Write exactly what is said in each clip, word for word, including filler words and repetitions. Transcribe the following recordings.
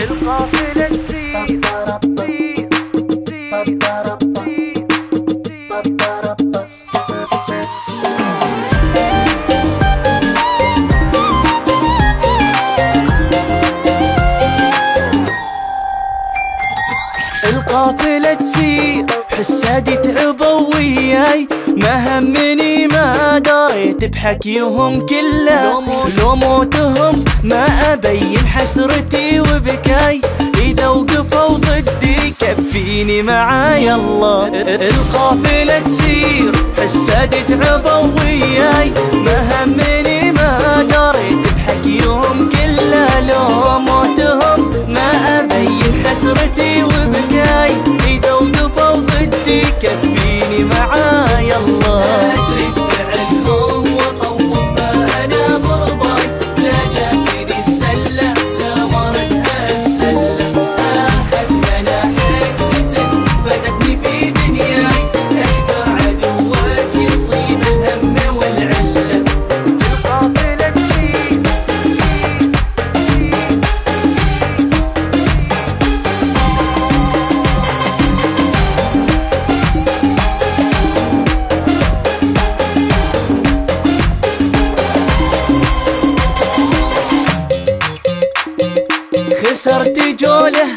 القافلة تزيد تزيد تزيد تزيد تزيد القافلة تزيد حسادي تعبوا وياي ما همني ما دريت بحكيهم كله لو موتهم ما أبين حسرتي وبكاي إذا وقفوا ضدي كفيني معاي الله. القافلة تسير حسادي تعبوا وياي ما همني ما دريت بحكيهم كله لو موتهم ما أبين حسرتي وبكاي إذا وقفوا ضدي كفيني معاي الله. خسرت جوله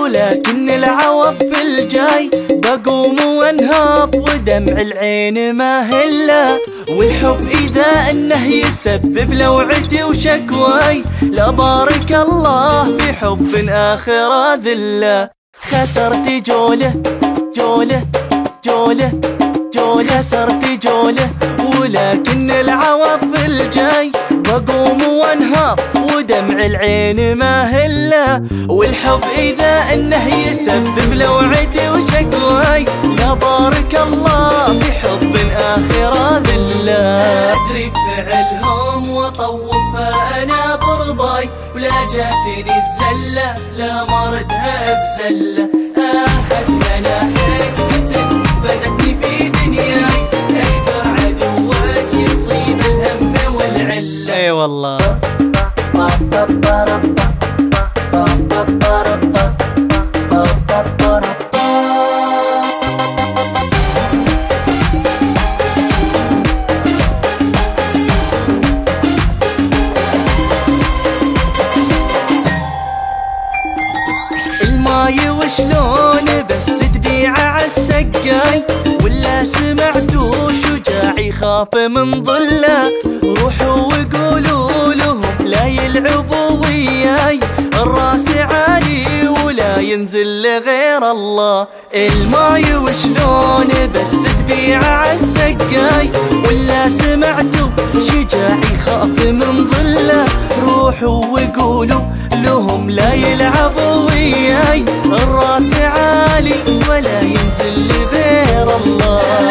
ولكن العوض في الجاي بقوم وانهض ودمع العين ما هلا والحب إذا انه يسبب لوعتي وشكواي لا بارك الله في حب آخر ذله. خسرت جوله جوله جوله جوله خسرت جوله ولكن العوض في الجاي بقوم وانهض ودمع العين ما هلا والحب إذا انه يسبب لوعتي وشكواي لا بارك الله في حب آخر ذله. أدري بفعلهم وطوف فأنا برضاي ولا جاتني الزلة لا مردها بزلة أخذ مناحك بدتني في دنياي احذر عدوك يصيب الهم والعلة. اي والله. الماي وشلون بس تبيعه عالسقاي ولا سمعتو شجاعي خاف من ظله روحوا وقولوا لهم لا يلعبوا وياي الراس عالي ولا ينزل لغير الله. الماي وشلون بس تبيعه عالسقاي ولا سمعتو شجاعي خاف من ظله روحوا وقولوا لهم لا يلعبوا وياي الراس عالي ولا ينزل لغير الله.